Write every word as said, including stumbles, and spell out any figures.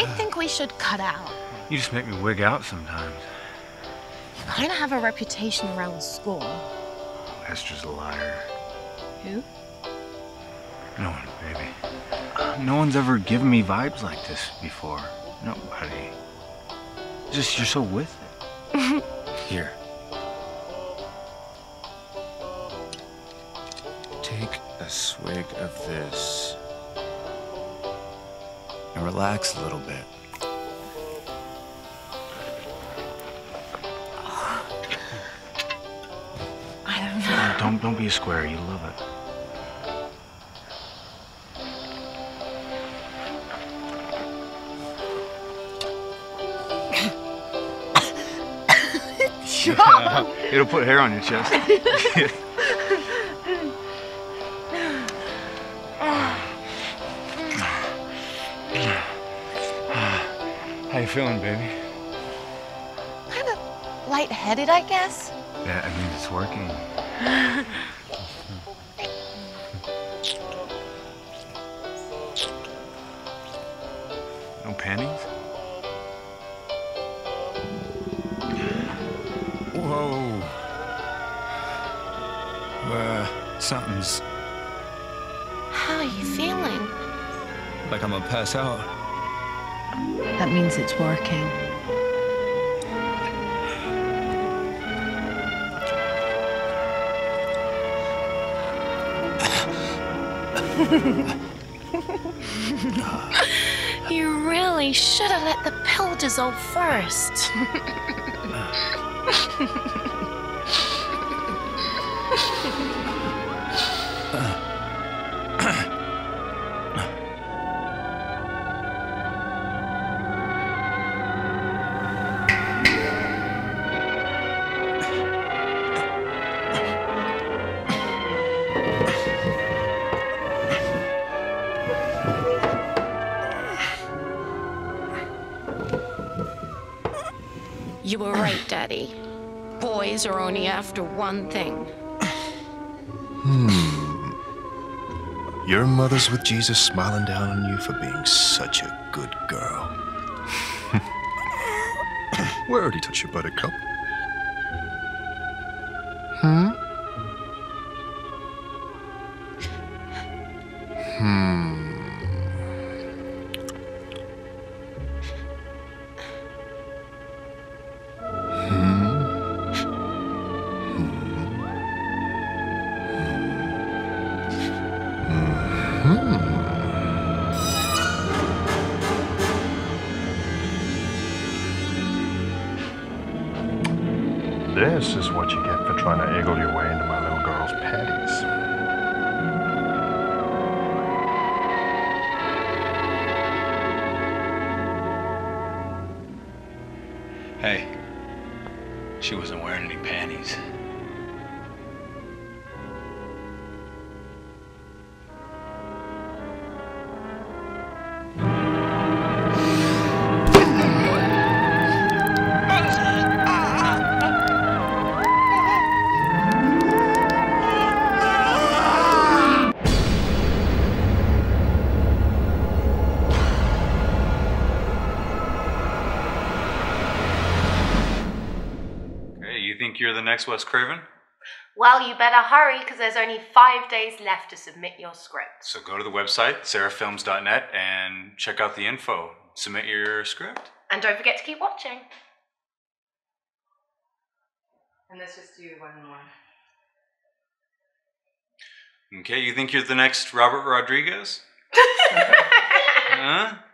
I think we should cut out. You just make me wig out sometimes. You kind of have a reputation around school. Oh, Esther's a liar. Who? No one, baby. Uh, no one's ever given me vibes like this before. Nobody. Just, you're so with it. Here. Take a swig of this. And relax a little bit. Don't, don't be a square, you love it. Yeah, it'll put hair on your chest. How you feeling, baby? Kind of lightheaded, I guess. Yeah, I mean, it's working. No panties? Whoa. Uh, something's... How are you feeling? Like I'm gonna pass out. That means it's working. You really should have let the pill dissolve first. You were right, Daddy. Boys are only after one thing. Hmm. Your mother's with Jesus smiling down on you for being such a good girl. Where did he touch your buttercup? Hmm? Hmm. This is what you get for trying to eggle your way into my little girl's panties. Hey, she wasn't wearing any panties. You're the next Wes Craven? Well, you better hurry, because there's only five days left to submit your script. So go to the website, seraph films dot net, and check out the info. Submit your script. And don't forget to keep watching. And let's just do one more. Okay, you think you're the next Robert Rodriguez? Huh?